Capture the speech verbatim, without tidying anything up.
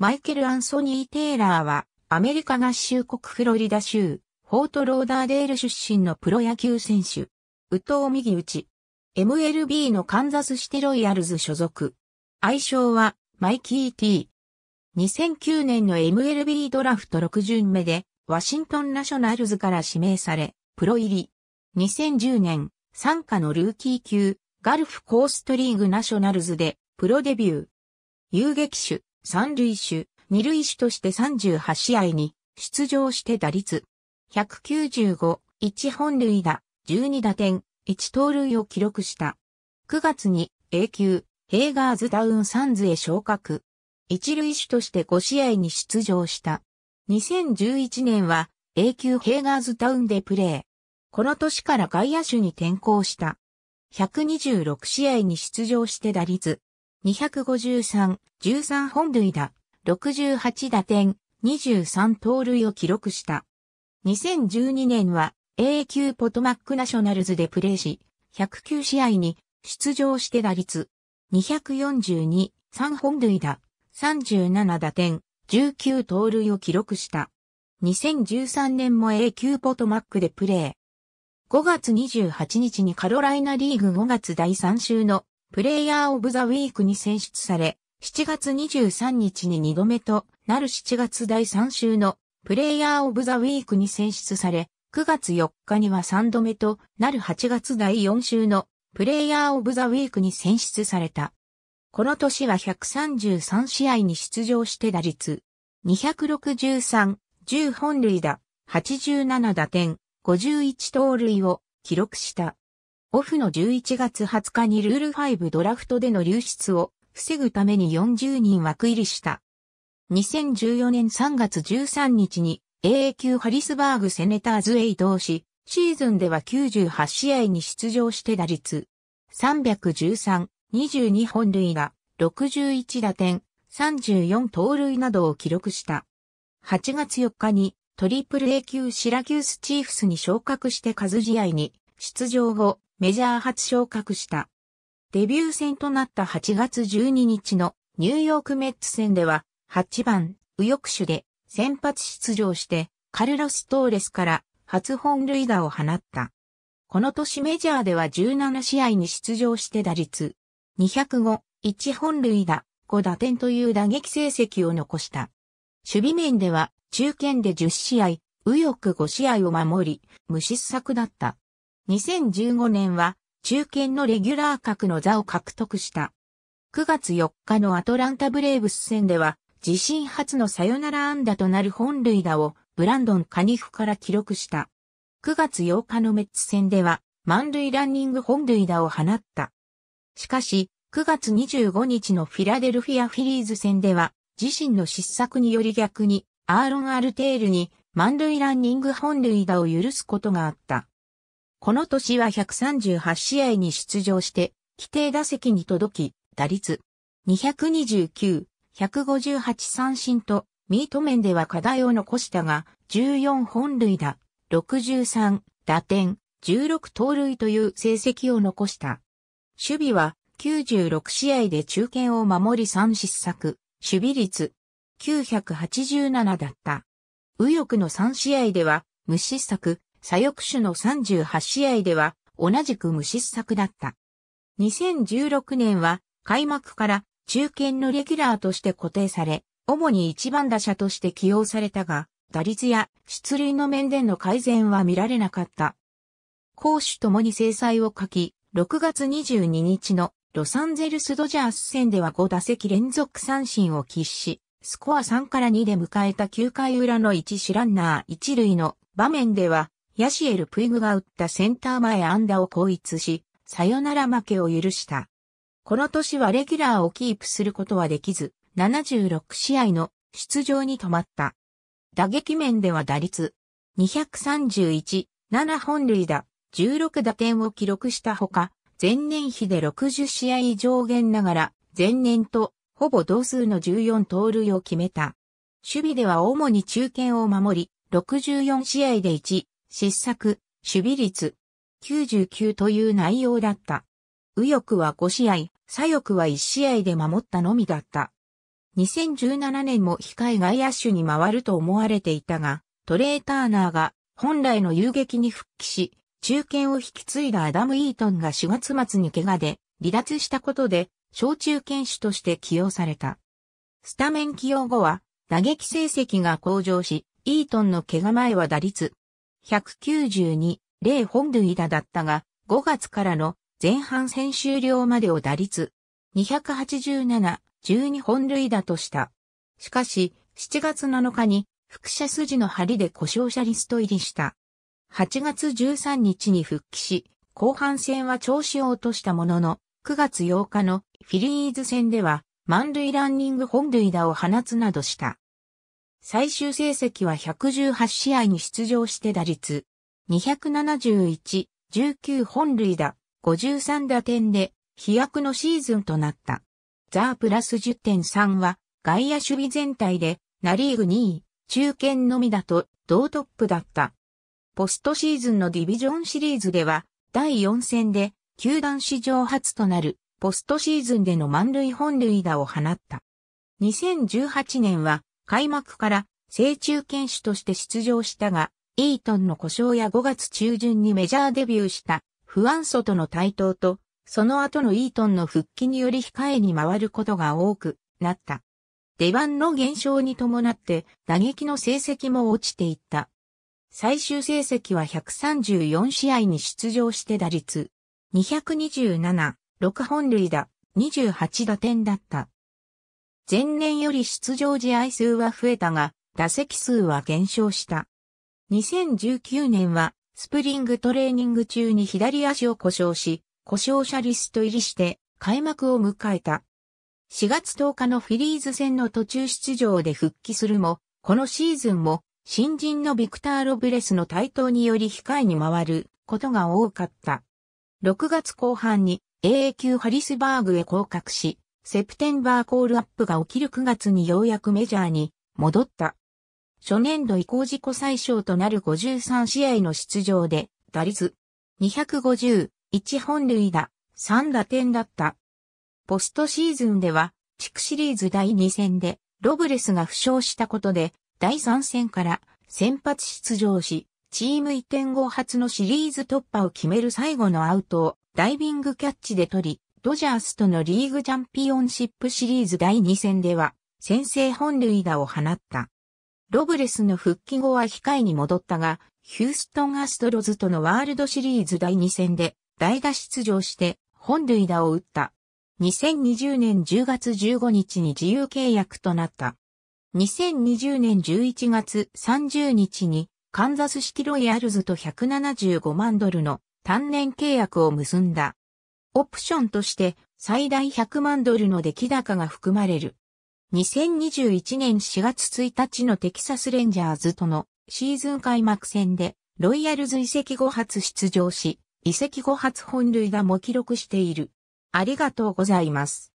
マイケル・アンソニー・テイラーは、アメリカ合衆国フロリダ州、フォートローダーデール出身のプロ野球選手。右投右打ち。エムエルビー のカンザスシティロイヤルズ所属。愛称は、マイキー T。にせんきゅうねんの エムエルビー ドラフトろく巡目で、ワシントン・ナショナルズから指名され、プロ入り。にせんじゅうねん、傘下のルーキー級、ガルフコーストリーグナショナルズで、プロデビュー。遊撃手、三塁手、二塁手としてさんじゅうはち試合に出場して打率ひゃくきゅうじゅうご、いち本塁打、じゅうに打点、いち盗塁を記録した。くがつに A 級ヘイガーズタウンサンズへ昇格。一塁手としてご試合に出場した。にせんじゅういちねんは A 級ヘイガーズタウンでプレー。この年から外野手に転向した。ひゃくにじゅうろく試合に出場して打率にひゃくごじゅうさん、じゅうさん本塁打、ろくじゅうはち打点、にじゅうさん盗塁を記録した。にせんじゅうにねんは A 級ポトマックナショナルズでプレーし、ひゃくきゅう試合に出場して打率にひゃくよんじゅうに、さん本塁打、さんじゅうなな打点、じゅうきゅう盗塁を記録した。にせんじゅうさんねんも A 級ポトマックでプレー。ごがつにじゅうはちにちにカロライナリーグごがつだいさん週のプレイヤーオブザウィークに選出され、しちがつにじゅうさんにちににどめとなるしちがつだいさん週のプレイヤーオブザウィークに選出され、くがつよっかにはさんどめとなるはちがつだいよん週のプレイヤーオブザウィークに選出された。この年はひゃくさんじゅうさん試合に出場して打率にひゃくろくじゅうさん、じゅう本塁打、はちじゅうなな打点、ごじゅういち盗塁を記録した。オフのじゅういちがつはつかにルールごドラフトでの流出を防ぐためによんじゅうにん枠入りした。にせんじゅうよねんさんがつじゅうさんにちに エー 級ハリスバーグセネターズへ移動し、シーズンではきゅうじゅうはち試合に出場して打率さんびゃくじゅうさん、にじゅうに本塁打、ろくじゅういち打点、さんじゅうよん盗塁などを記録した。はちがつよっかにトリプル A 級シラキュースチーフスに昇格して数試合に出場後、メジャー初昇格した。デビュー戦となったはちがつじゅうににちのニューヨークメッツ戦でははちばん右翼手で先発出場してカルロス・トーレスから初本塁打を放った。この年メジャーではじゅうなな試合に出場して打率にひゃくご、いち本塁打、ご打点という打撃成績を残した。守備面では中堅でじゅう試合、右翼ご試合を守り無失策だった。にせんじゅうごねんは中堅のレギュラー格の座を獲得した。くがつよっかのアトランタブレーブス戦では自身初のサヨナラ安打となる本塁打をブランドン・カニフから記録した。くがつようかのメッツ戦では満塁ランニング本塁打を放った。しかしくがつにじゅうごにちのフィラデルフィア・フィリーズ戦では自身の失策により逆にアーロン・アルテールに満塁ランニング本塁打を許すことがあった。この年はひゃくさんじゅうはち試合に出場して、規定打席に届き、打率にひゃくにじゅうきゅう、ひゃくごじゅうはち三振と、ミート面では課題を残したが、じゅうよん本塁打、ろくじゅうさん打点、じゅうろく盗塁という成績を残した。守備はきゅうじゅうろく試合で中堅を守りさん失策、守備率きゅうひゃくはちじゅうななだった。右翼のさん試合では、無失策、左翼手のさんじゅうはち試合では同じく無失策だった。にせんじゅうろくねんは開幕から中堅のレギュラーとして固定され、主にいちばん打者として起用されたが、打率や出塁の面での改善は見られなかった。攻守ともに精彩を欠き、ろくがつにじゅうににちのロサンゼルスドジャース戦ではご打席連続三振を喫し、スコアさんからにで迎えたきゅうかい裏のいちランナーいち塁の場面では、ヤシエル・プイグが打ったセンター前安打を後逸し、サヨナラ負けを許した。この年はレギュラーをキープすることはできず、ななじゅうろく試合の出場に止まった。打撃面では打率にひゃくさんじゅういち、なな本塁打、じゅうろく打点を記録したほか、前年比でろくじゅう試合上限ながら、前年とほぼ同数のじゅうよん盗塁を決めた。守備では主に中堅を守り、ろくじゅうよん試合でいち、失策、守備率きゅうじゅうきゅうという内容だった。右翼はご試合、左翼はいち試合で守ったのみだった。にせんじゅうななねんも控え外野手に回ると思われていたが、トレイ・ターナーが本来の遊撃に復帰し、中堅を引き継いだアダム・イートンがしがつまつに怪我で離脱したことで、小中堅手として起用された。スタメン起用後は、打撃成績が向上し、イートンの怪我前は打率ひゃくきゅうじゅうに、ぜろほん塁打だったが、ごがつからの前半戦終了までを打率にひゃくはちじゅうなな、じゅうにほん塁打とした。しかし、しちがつなのかに、腹斜筋の張りで故障者リスト入りした。はちがつじゅうさんにちに復帰し、後半戦は調子を落としたものの、くがつようかのフィリーズ戦では、満塁ランニング本塁打を放つなどした。最終成績はひゃくじゅうはちしあいに出場して打率にひゃくななじゅういち、じゅうきゅうほん塁打、ごじゅうさんだてんで飛躍のシーズンとなった。ザープラス じゅってんさん は外野守備全体でナリーグにい、中堅のみだと同トップだった。ポストシーズンのディビジョンシリーズではだいよん戦で球団史上初となるポストシーズンでの満塁本塁打を放った。にせんじゅうはちねんは開幕から正中堅手として出場したが、イートンの故障やごがつちゅうじゅんにメジャーデビューしたフアンソとの台頭と、その後のイートンの復帰により控えに回ることが多くなった。出番の減少に伴って打撃の成績も落ちていった。最終成績はひゃくさんじゅうよんしあいに出場して打率にひゃくにじゅうなな、ろくほん塁打、にじゅうはちだてんだった。前年より出場試合数は増えたが、打席数は減少した。にせんじゅうきゅうねんは、スプリングトレーニング中に左足を故障し、故障者リスト入りして、開幕を迎えた。しがつとおかのフィリーズ戦の途中出場で復帰するも、このシーズンも、新人のビクター・ロブレスの台頭により控えに回ることが多かった。ろくがつこうはんに エーエー 級ハリスバーグへ降格し、セプテンバーコールアップが起きるくがつにようやくメジャーに戻った。初年度以降自己最小となるごじゅうさんしあいの出場で、打率にひゃくごじゅう、いちほん塁打、さんだてんだった。ポストシーズンでは、地区シリーズだいに戦で、ロブレスが負傷したことで、だいさん戦から先発出場し、チーム移転後初のシリーズ突破を決める最後のアウトをダイビングキャッチで取り、ドジャースとのリーグチャンピオンシップシリーズだいに戦では先制本塁打を放った。ロブレスの復帰後は控えに戻ったが、ヒューストンアストロズとのワールドシリーズだいに戦で代打出場して本塁打を打った。にせんにじゅうねんじゅうがつじゅうごにちに自由契約となった。にせんにじゅうねんじゅういちがつさんじゅうにちにカンザスシティロイヤルズとひゃくななじゅうごまんドルの単年契約を結んだ。オプションとして最大ひゃくまんドルの出来高が含まれる。にせんにじゅういちねんしがつついたちのテキサスレンジャーズとのシーズン開幕戦でロイヤルズ移籍後初出場し、移籍後初本塁打も記録している。ありがとうございます。